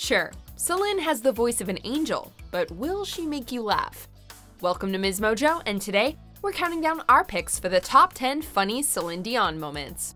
Sure, Celine has the voice of an angel, but will she make you laugh? Welcome to Ms. Mojo, and today we're counting down our picks for the top 10 funny Celine Dion moments.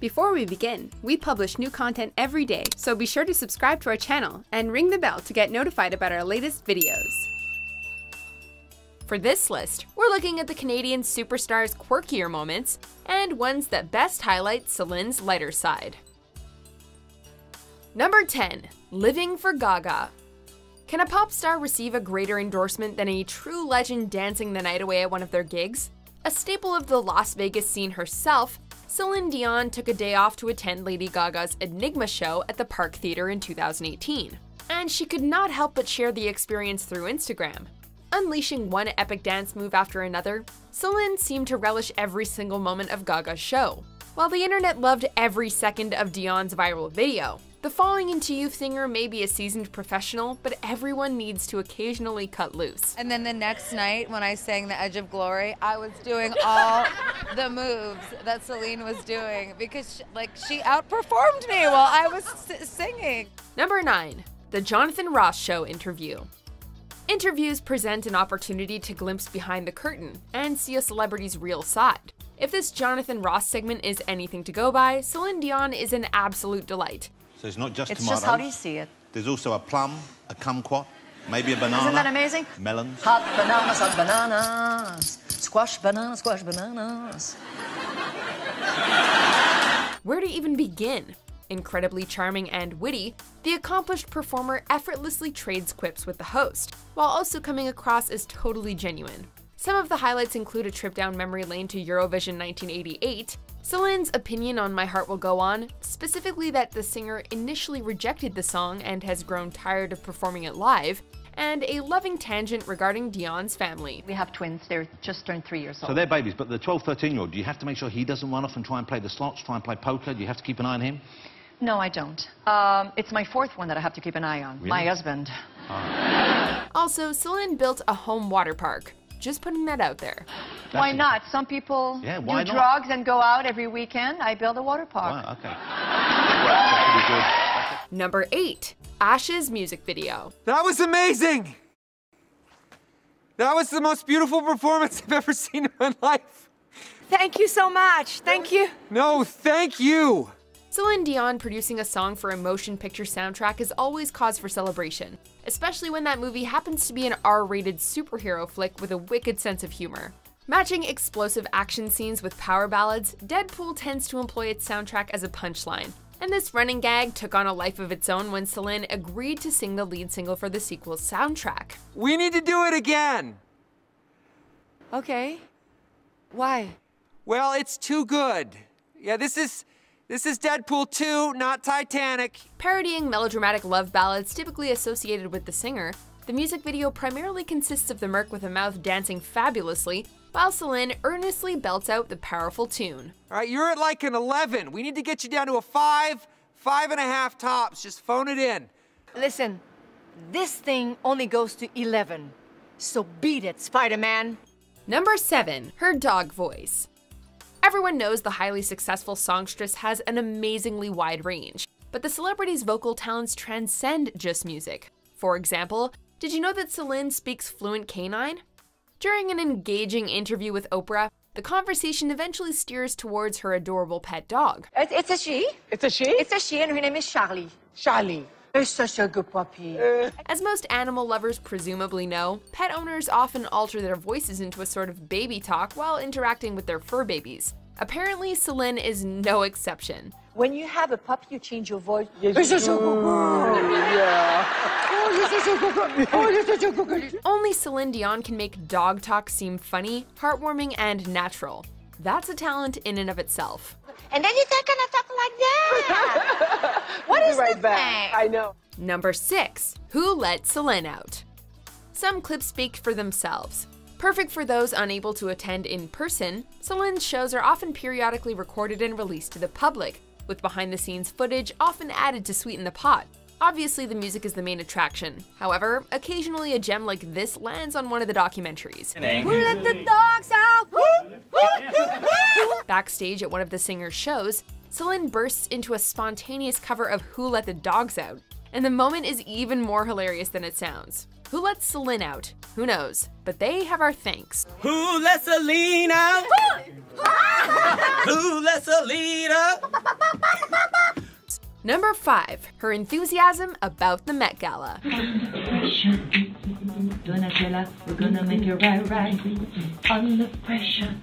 Before we begin, we publish new content every day, so be sure to subscribe to our channel and ring the bell to get notified about our latest videos. For this list, we're looking at the Canadian superstar's quirkier moments and ones that best highlight Celine's lighter side. Number 10. Living for Gaga. Can a pop star receive a greater endorsement than a true legend dancing the night away at one of their gigs? A staple of the Las Vegas scene herself, Celine Dion took a day off to attend Lady Gaga's Enigma show at the Park Theater in 2018. And she could not help but share the experience through Instagram. Unleashing one epic dance move after another, Celine seemed to relish every single moment of Gaga's show. While the internet loved every second of Dion's viral video, the falling into youth singer may be a seasoned professional, but everyone needs to occasionally cut loose. And then the next night when I sang The Edge of Glory, I was doing all the moves that Celine was doing because she outperformed me while I was singing. Number 9. The Jonathan Ross Show interview. Interviews present an opportunity to glimpse behind the curtain and see a celebrity's real side. If this Jonathan Ross segment is anything to go by, Celine Dion is an absolute delight. So it's not just tomatoes. It's just how do you see it. There's also a plum, a kumquat, maybe a banana. Isn't that amazing? Melons. Hot bananas, squash bananas, squash bananas. Where to even begin? Incredibly charming and witty, the accomplished performer effortlessly trades quips with the host, while also coming across as totally genuine. Some of the highlights include a trip down memory lane to Eurovision 1988, Celine's opinion on My Heart Will Go On, specifically that the singer initially rejected the song and has grown tired of performing it live, and a loving tangent regarding Dion's family. We have twins, they're just turned 3 years old. So they're babies, but the 12, 13-year-old, do you have to make sure he doesn't run off and try and play the slots, try and play poker? Do you have to keep an eye on him? No, I don't. It's my fourth one that I have to keep an eye on. Really? My husband. Oh. Also, Celine built a home water park. Just putting that out there. Why not? Some people do drugs and go out every weekend. I build a water park. Wow, okay. Number 8. Ash's music video. That was amazing! That was the most beautiful performance I've ever seen in my life. Thank you so much. Thank you. No, thank you. Celine Dion producing a song for a motion picture soundtrack is always cause for celebration, especially when that movie happens to be an R-rated superhero flick with a wicked sense of humor. Matching explosive action scenes with power ballads, Deadpool tends to employ its soundtrack as a punchline, and this running gag took on a life of its own when Celine agreed to sing the lead single for the sequel's soundtrack. We need to do it again! Okay. Why? Well, it's too good. Yeah, This is Deadpool 2, not Titanic. Parodying melodramatic love ballads typically associated with the singer, the music video primarily consists of the Merc with a mouth dancing fabulously, while Celine earnestly belts out the powerful tune. All right, you're at like an 11. We need to get you down to a 5, 5.5 tops. Just phone it in. Listen, this thing only goes to 11, so beat it, Spider-Man. Number 7, her dog voice. Everyone knows the highly successful songstress has an amazingly wide range, but the celebrity's vocal talents transcend just music. For example, did you know that Celine speaks fluent canine? During an engaging interview with Oprah, the conversation eventually steers towards her adorable pet dog. It's a she. It's a she? It's a she, and her name is Charlie. Charlie. You're such a good puppy. As most animal lovers presumably know, pet owners often alter their voices into a sort of baby talk while interacting with their fur babies. Apparently, Celine is no exception. When you have a puppy, you change your voice. Only Celine Dion can make dog talk seem funny, heartwarming, and natural. That's a talent in and of itself. And then you're gonna talk like that. What is the thing? I know. Number 6. Who let Celine out? Some clips speak for themselves. Perfect for those unable to attend in person, Celine's shows are often periodically recorded and released to the public, with behind-the-scenes footage often added to sweeten the pot. Obviously, the music is the main attraction. However, occasionally a gem like this lands on one of the documentaries. Who let the dogs out? Backstage at one of the singer's shows, Celine bursts into a spontaneous cover of Who Let the Dogs Out, and the moment is even more hilarious than it sounds. Who lets Celine out? Who knows? But they have our thanks. Who lets Celine out? Who lets Celine out? Number 5, her enthusiasm about the Met Gala. Donatella, we're gonna make it right, under pressure.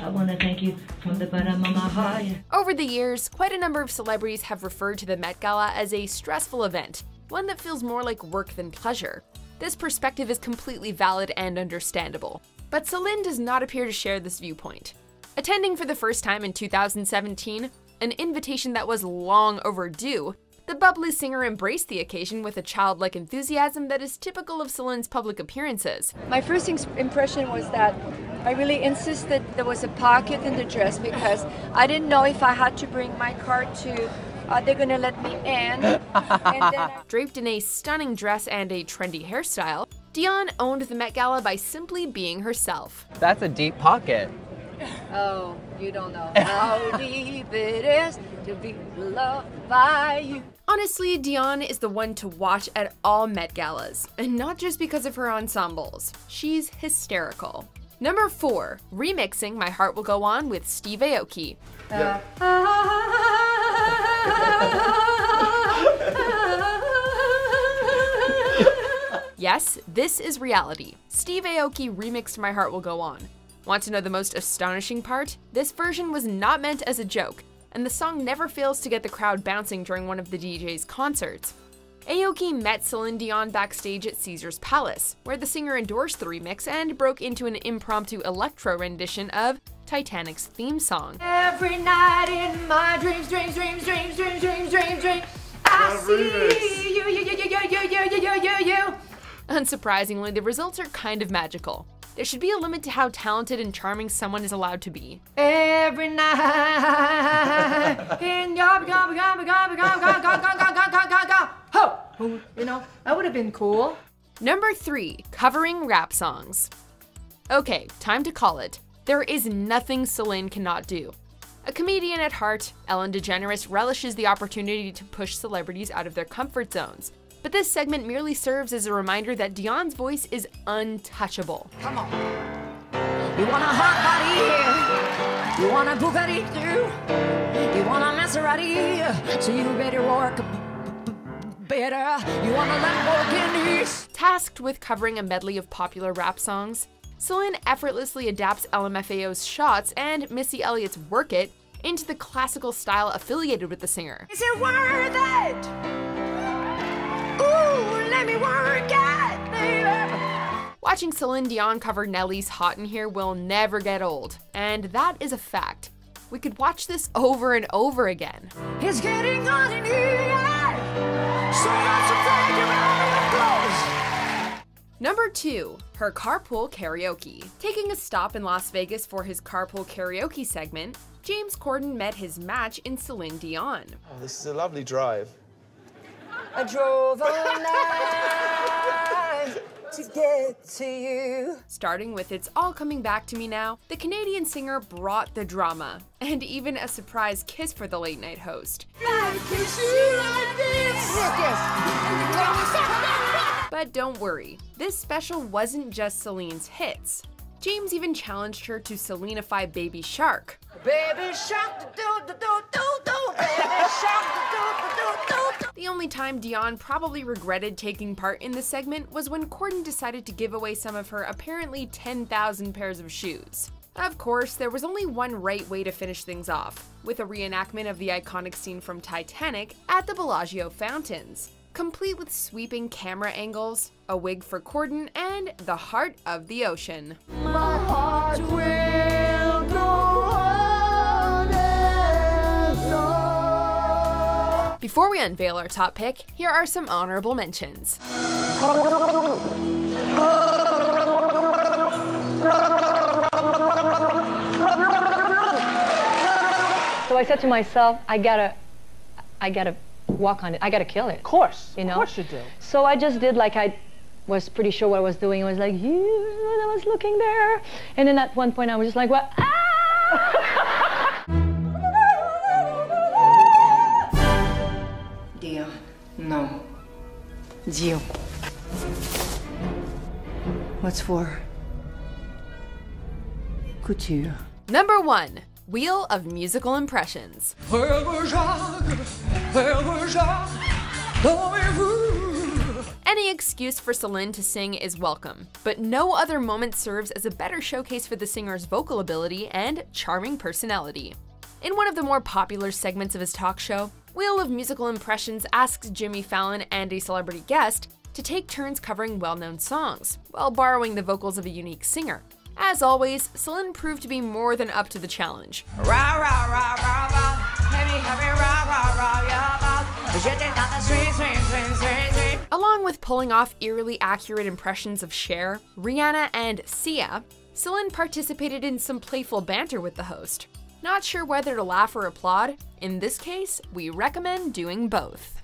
I wanna thank you from the bottom of my heart. Over the years, quite a number of celebrities have referred to the Met Gala as a stressful event, one that feels more like work than pleasure. This perspective is completely valid and understandable, but Celine does not appear to share this viewpoint. Attending for the first time in 2017, an invitation that was long overdue, the bubbly singer embraced the occasion with a childlike enthusiasm that is typical of Celine's public appearances. My first impression was that I really insisted there was a pocket in the dress because I didn't know if I had to bring my card to, are they gonna let me in? Draped in a stunning dress and a trendy hairstyle, Dion owned the Met Gala by simply being herself. That's a deep pocket. Oh, you don't know how deep it is to be loved by you. Honestly, Dion is the one to watch at all Met Galas, and not just because of her ensembles. She's hysterical. Number 4, remixing My Heart Will Go On with Steve Aoki. Yes, this is reality. Steve Aoki remixed My Heart Will Go On. Want to know the most astonishing part? This version was not meant as a joke, and the song never fails to get the crowd bouncing during one of the DJ's concerts. Aoki met Celine Dion backstage at Caesar's Palace, where the singer endorsed the remix and broke into an impromptu electro rendition of Titanic's theme song. Every night in my dreams, I see you. Unsurprisingly, the results are kind of magical. There should be a limit to how talented and charming someone is allowed to be. Every night in your go, you know, that would have been cool. Number 3, covering rap songs. Okay, time to call it. There is nothing Celine cannot do. A comedian at heart, Ellen DeGeneres relishes the opportunity to push celebrities out of their comfort zones. But this segment merely serves as a reminder that Dion's voice is untouchable. Come on. You want a hot body? You want a Bugatti too? You want a Maserati? So you better work better. You want a Lamborghini? Tasked with covering a medley of popular rap songs, Celine effortlessly adapts LMFAO's Shots and Missy Elliott's Work It into the classical style affiliated with the singer. Is it worth it? Watching Celine Dion cover Nelly's Hot in Here will never get old, and that is a fact. We could watch this over and over again. It's getting hot in here, so that's a flag around the clothes. Number 2, her Carpool Karaoke. Taking a stop in Las Vegas for his Carpool Karaoke segment, James Corden met his match in Celine Dion. Oh, this is a lovely drive. I drove all night to get to you. Starting with It's All Coming Back to Me Now, the Canadian singer brought the drama, and even a surprise kiss for the late night host. But don't worry, this special wasn't just Celine's hits. James even challenged her to Celine-ify Baby Shark. Baby Shark, do, Baby Shark, do. The only time Dion probably regretted taking part in this segment was when Corden decided to give away some of her apparently 10,000 pairs of shoes. Of course, there was only one right way to finish things off, with a reenactment of the iconic scene from Titanic at the Bellagio Fountains, complete with sweeping camera angles, a wig for Corden, and the heart of the ocean. My heart will go on and on. Before we unveil our top pick, here are some honorable mentions. So I said to myself, I gotta walk on it. I gotta kill it. Of course, you know? Of course you do. So I just did like I was pretty sure what I was doing. I was like, yeah, I was looking there, and then at one point I was just like, what? Well, ah! No. It's you. What's for? Couture. Number 1. Wheel of Musical Impressions. Any excuse for Celine to sing is welcome, but no other moment serves as a better showcase for the singer's vocal ability and charming personality. In one of the more popular segments of his talk show, Wheel of Musical Impressions asks Jimmy Fallon and a celebrity guest to take turns covering well-known songs, while borrowing the vocals of a unique singer. As always, Celine proved to be more than up to the challenge. Along with pulling off eerily accurate impressions of Cher, Rihanna, and Sia, Celine participated in some playful banter with the host. Not sure whether to laugh or applaud? In this case, we recommend doing both.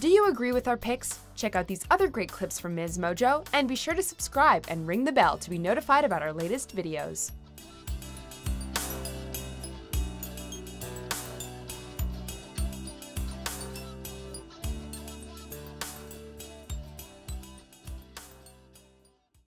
Do you agree with our picks? Check out these other great clips from Ms. Mojo, and be sure to subscribe and ring the bell to be notified about our latest videos.